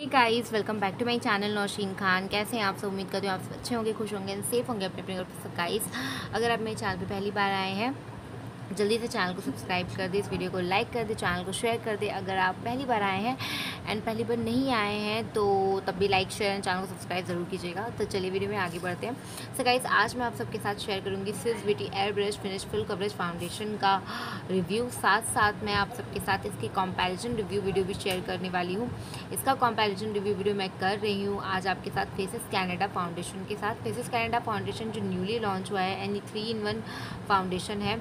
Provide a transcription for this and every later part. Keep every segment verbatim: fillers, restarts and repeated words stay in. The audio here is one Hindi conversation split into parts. Hey guys, welcome back to my channel Nausheen Khan. कैसे हैं आप सब? उम्मीद करती हूँ आप अच्छे होंगे, खुश होंगे, सेफ होंगे अपने अपने घर पर। गाइस, अगर आप मेरे चैनल पे पहली बार आए हैं, जल्दी से चैनल को सब्सक्राइब कर दें, इस वीडियो को लाइक कर दें, चैनल को शेयर कर दें। अगर आप पहली बार आए हैं एंड पहली बार नहीं आए हैं तो तब भी लाइक शेयर एंड चैनल को सब्सक्राइब ज़रूर कीजिएगा। तो चलिए वीडियो में आगे बढ़ते हैं। सो गाइस, आज मैं आप सबके साथ शेयर करूँगी Swiss beauty air brush finish full coverage foundation का रिव्यू। साथ साथ मैं आप सबके साथ इसकी कंपैरिजन रिव्यू वीडियो भी शेयर करने वाली हूँ। इसका कंपैरिजन रिव्यू वीडियो मैं कर रही हूँ आज आपके साथ फेसेस कैनेडा फाउंडेशन के साथ। फेसेस कैनेडा फाउंडेशन जो न्यूली लॉन्च हुआ है एंड ये थ्री इन वन फाउंडेशन है।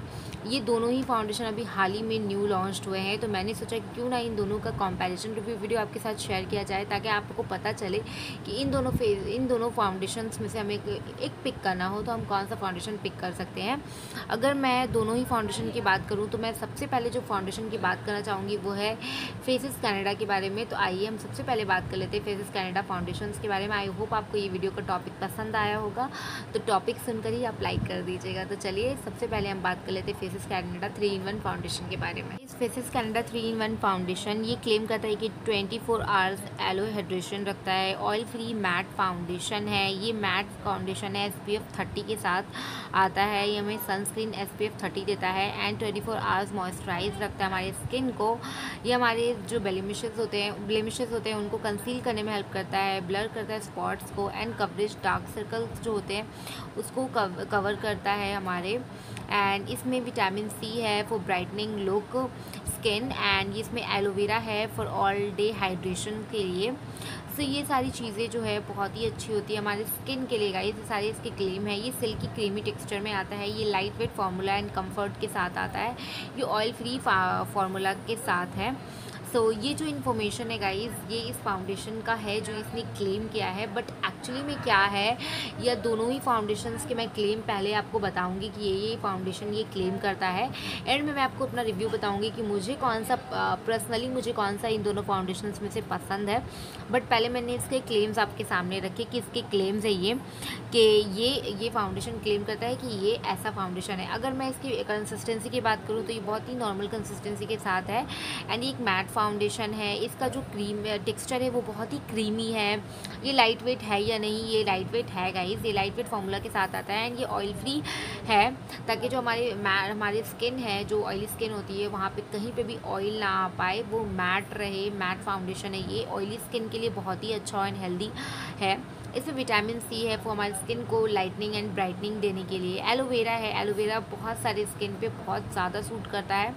ये दोनों ही फाउंडेशन अभी हाल ही में न्यू लॉन्च हुए हैं, तो मैंने सोचा क्यों ना इन दोनों का कंपैरिजन रिव्यू वीडियो आपके साथ शेयर किया जाए, ताकि आपको पता चले कि इन दोनों फेस इन दोनों फाउंडेशंस में से हमें एक, एक पिक करना हो तो हम कौन सा फाउंडेशन पिक कर सकते हैं। अगर मैं दोनों ही फाउंडेशन की बात करूं तो मैं सबसे पहले जो फाउंडेशन की बात करना चाहूँगी वो है फेसेस कैनेडा के बारे में। तो आइए हम सबसे पहले बात कर लेते हैं फेसेस कैनेडा फाउंडेशन के बारे में। आई होप आपको ये वीडियो का टॉपिक पसंद आया होगा, तो टॉपिक सुनकर ही आप लाइक कर दीजिएगा। तो चलिए सबसे पहले हम बात कर लेते हैं Faces Canada three in one foundation के बारे में। इस faces Canada three in one foundation ये क्लेम करता है कि twenty four hours aloe hydration रखता है, ऑयल फ्री मैट फाउंडेशन है। ये मैट फाउंडेशन है, एसपीएफ थर्टी के साथ आता है। ये हमें सनस्क्रीन एसपीएफ थर्टी देता है and twenty four hours moisturise रखता है हमारी स्किन को। ये हमारे जो ब्लेमिशेस होते हैं ब्लेमिशेस होते हैं उनको कंसील करने में हेल्प करता है, ब्लर करता है स्पॉट्स को एंड कवरेज डार्क सर्कल्स जो होते हैं उसको कवर करता है हमारे। एंड इसमें विटामिन सी है for brightening look skin and इसमें एलोवेरा है फॉर ऑल डे हाइड्रेशन के लिए। सो so, ये सारी चीज़ें जो है बहुत ही अच्छी होती है हमारे स्किन के लिए। गाइस, ये सारे इसके क्लेम है। ये सिल्की क्रीमी टेक्सचर में आता है। ये light weight formula and comfort के साथ आता है। ये ऑयल फ्री फार्मूला के साथ है। सो so, ये जो इन्फॉर्मेशन है गाइस, ये इस फाउंडेशन का है जो इसने क्लेम किया है। बट एक्चुअली में क्या है, या दोनों ही फाउंडेशंस के मैं क्लेम पहले आपको बताऊंगी कि ये ये फाउंडेशन ये क्लेम करता है। एंड में मैं आपको अपना रिव्यू बताऊंगी कि मुझे कौन सा पर्सनली मुझे कौन सा इन दोनों फाउंडेशंस में से पसंद है। बट पहले मैंने इसके क्लेम्स आपके सामने रखे कि इसके क्लेम्स है ये कि ये ये फाउंडेशन क्लेम करता है कि ये ऐसा फाउंडेशन है। अगर मैं इसकी कंसिस्टेंसी की बात करूँ तो ये बहुत ही नॉर्मल कंसिस्टेंसी के साथ है एंड एक मैट फाउंडेशन है। इसका जो क्रीम टेक्सचर है वो बहुत ही क्रीमी है। ये लाइट वेट है या नहीं, ये लाइट वेट है गाइस। ये लाइट वेट फार्मूला के साथ आता है एंड ये ऑयल फ्री है, ताकि जो हमारे हमारे स्किन है, जो ऑयली स्किन होती है, वहाँ पे कहीं पे भी ऑयल ना आ पाए, वो मैट रहे। मैट फाउंडेशन है ये, ऑयली स्किन के लिए बहुत ही अच्छा एंड हेल्दी है। इसमें विटामिन सी है वो हमारी स्किन को लाइटनिंग एंड ब्राइटनिंग देने के लिए। एलोवेरा है, एलोवेरा बहुत सारे स्किन पे बहुत ज़्यादा सूट करता है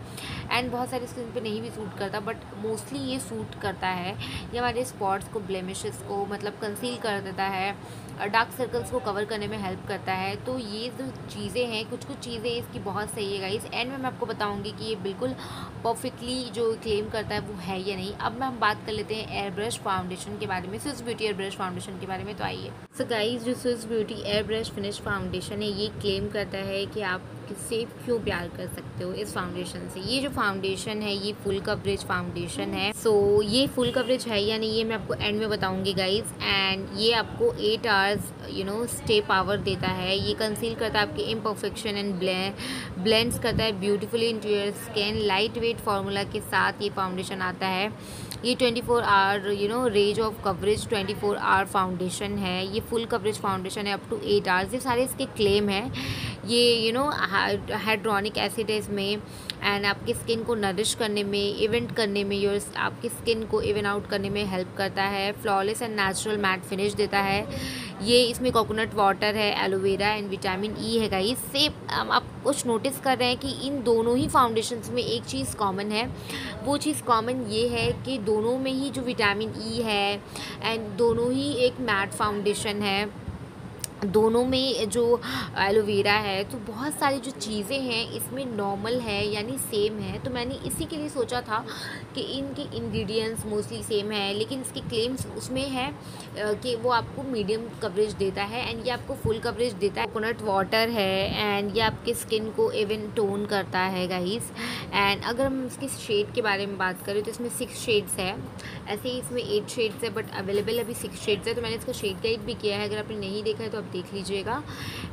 एंड बहुत सारे स्किन पे नहीं भी सूट करता, बट मोस्टली ये सूट करता है। ये हमारे स्पॉट्स को, ब्लेमिशेस को मतलब कंसील कर देता है, डार्क सर्कल्स को कवर करने में हेल्प करता है। तो ये जो चीज़ें हैं, कुछ कुछ चीज़ें इसकी बहुत सही है गाइस। एंड में मैं आपको बताऊंगी कि ये बिल्कुल परफेक्टली जो क्लेम करता है वो है या नहीं। अब हम बात कर लेते हैं एयर ब्रश फाउंडेशन के बारे में, Swiss beauty air brush foundation के बारे में। तो आइए। सो गाइस, जो Swiss beauty air brush finish foundation है ये क्लेम करता है कि आप किससे क्यों प्यार कर सकते हो इस फाउंडेशन से। ये जो फाउंडेशन है ये फुल कवरेज फाउंडेशन है। सो so, ये फुल कवरेज है या नहीं ये मैं आपको एंड में बताऊंगी गाइस। एंड ये आपको eight hours you know stay power देता है। ये कंसील करता है आपके इम्परफेक्शन एंड ब्लेंड्स करता है beautifully into your skin. Light weight formula के साथ ये फाउंडेशन आता है। ये twenty four hour you know range of coverage twenty four hour foundation है। ये फुल कवरेज फाउंडेशन है अप टू एट आवर्स। ये सारे इसके क्लेम हैं। ये यू नो हाइड्रोनिक एसिड है इसमें एंड आपकी स्किन को नरिश करने में, इवेंट करने में, योर आपकी स्किन को इवन आउट करने में हेल्प करता है। Flawless and natural matte finish देता है ये। इसमें कोकोनट वाटर है, एलोवेरा एंड विटामिन ई है गाइस। से आप कुछ नोटिस कर रहे हैं कि इन दोनों ही फाउंडेशंस में एक चीज़ कॉमन है। वो चीज़ कॉमन ये है कि दोनों में ही जो विटामिन ई है एंड दोनों ही एक मैट फाउंडेशन है, दोनों में जो एलोवेरा है। तो बहुत सारी जो चीज़ें हैं इसमें नॉर्मल है यानी सेम है। तो मैंने इसी के लिए सोचा था कि इनके इंग्रेडिएंट्स मोस्टली सेम है, लेकिन इसके क्लेम्स उसमें है कि वो आपको मीडियम कवरेज देता है एंड ये आपको फुल कवरेज देता है। कोकोनट वाटर है एंड ये आपके स्किन को इवन टोन करता है गाइस। एंड अगर हम इसके शेड के बारे में बात करें तो इसमें सिक्स शेड्स है। ऐसे ही इसमें एट शेड्स है, बट अवेलेबल अभी सिक्स शेड्स है। तो मैंने इसका शेड गाइड भी किया है, अगर आपने नहीं देखा है तो देख लीजिएगा।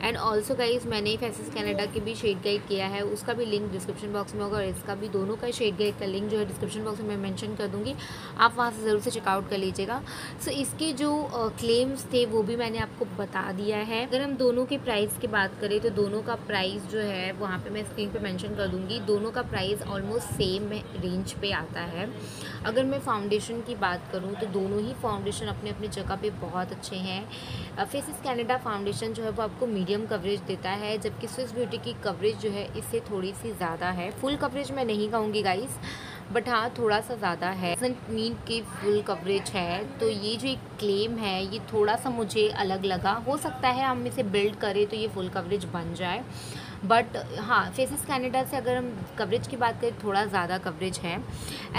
एंड ऑल्सो गाइज मैंने फेसेस कैनेडा के भी शेड गाइड किया है, उसका भी लिंक डिस्क्रिप्शन बॉक्स में होगा और इसका भी, दोनों का शेड गाइड का लिंक जो है डिस्क्रिप्शन बॉक्स में मैं मैंशन कर दूँगी, आप वहाँ से ज़रूर से चेकआउट कर लीजिएगा। सो so, इसके जो क्लेम्स uh, थे वो भी मैंने आपको बता दिया है। अगर हम दोनों के प्राइस की बात करें तो दोनों का प्राइस जो है वहाँ पर मैं स्क्रीन पर मैंशन कर दूँगी, दोनों का प्राइस ऑलमोस्ट सेम रेंज पर आता है। अगर मैं फाउंडेशन की बात करूँ तो दोनों ही फाउंडेशन अपने अपने जगह पे बहुत अच्छे हैं। फेसेस कैनेडा फाउंडेशन जो है वो आपको मीडियम कवरेज देता है, जबकि स्विस ब्यूटी की कवरेज जो है इससे थोड़ी सी ज़्यादा है। फुल कवरेज मैं नहीं कहूँगी गाइस, बट हाँ थोड़ा सा ज़्यादा है, डजंट मीन कि फुल कवरेज है। तो ये जो एक क्लेम है ये थोड़ा सा मुझे अलग लगा, हो सकता है हम इसे बिल्ड करें तो ये फुल कवरेज बन जाए, बट हाँ फेसेस कैनेडा से अगर हम कवरेज की बात करें थोड़ा ज़्यादा कवरेज है।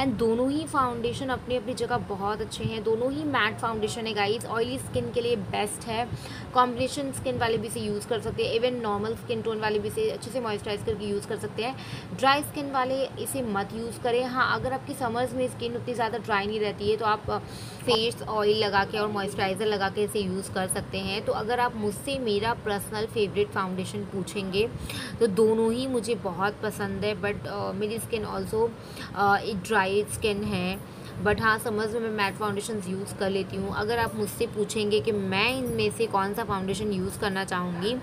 एंड दोनों ही फाउंडेशन अपनी अपनी जगह बहुत अच्छे हैं, दोनों ही मैट फाउंडेशन है गाइस, ऑयली स्किन के लिए बेस्ट है, कॉम्बिनेशन स्किन वाले भी इसे यूज़ कर सकते हैं, इवन नॉर्मल स्किन टोन वाले भी इसे अच्छे से मॉइस्चराइज करके यूज़ कर सकते हैं। ड्राई स्किन वाले इसे मत यूज़ करें। हाँ अगर आपकी समर्स में स्किन उतनी ज़्यादा ड्राई नहीं रहती है तो आप फेस ऑयल लगा के और मॉइस्चराइज़र लगा के इसे यूज़ कर सकते हैं। तो अगर आप मुझसे मेरा पर्सनल फेवरेट फाउंडेशन पूछेंगे तो दोनों ही मुझे बहुत पसंद है, बट uh, मेरी स्किन ऑल्सो एक ड्राई स्किन है, बट हाँ समझ में मैं मैट फाउंडेशन यूज़ कर लेती हूँ। अगर आप मुझसे पूछेंगे कि मैं इनमें से कौन सा फाउंडेशन यूज़ करना चाहूँगी,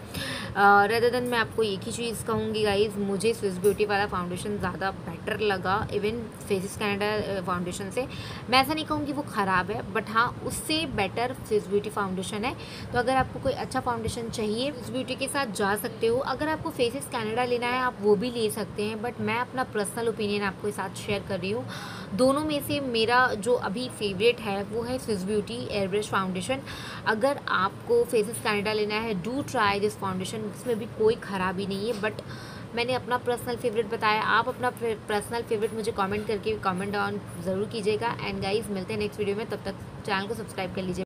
रेदर देन मैं आपको एक ही चीज़ कहूँगी गाइज़, मुझे स्विस ब्यूटी वाला फाउंडेशन ज़्यादा बेटर लगा इवन फेसेस कैनेडा फाउंडेशन से। मैं ऐसा नहीं कहूँगी वो ख़राब है, बट हाँ उससे बेटर स्विस ब्यूटी फाउंडेशन है। तो अगर आपको कोई अच्छा फाउंडेशन चाहिए स्विस ब्यूटी के साथ जा सकते हो, अगर आपको फेसेस कैनेडा लेना है आप वो भी ले सकते हैं, बट मैं अपना पर्सनल ओपिनियन आपके साथ शेयर कर रही हूँ। दोनों में से मेरा जो अभी फेवरेट है वो है स्विस ब्यूटी एयरब्रश फाउंडेशन। अगर आपको फेसेस कैनेडा लेना है डू ट्राई दिस फाउंडेशन, इसमें भी कोई ख़राबी नहीं है, बट मैंने अपना पर्सनल फेवरेट बताया। आप अपना पर्सनल फेवरेट मुझे कमेंट करके कमेंट डाउन ज़रूर कीजिएगा। एंड गाइस मिलते हैं नेक्स्ट वीडियो में, तब तक चैनल को सब्सक्राइब कर लीजिए।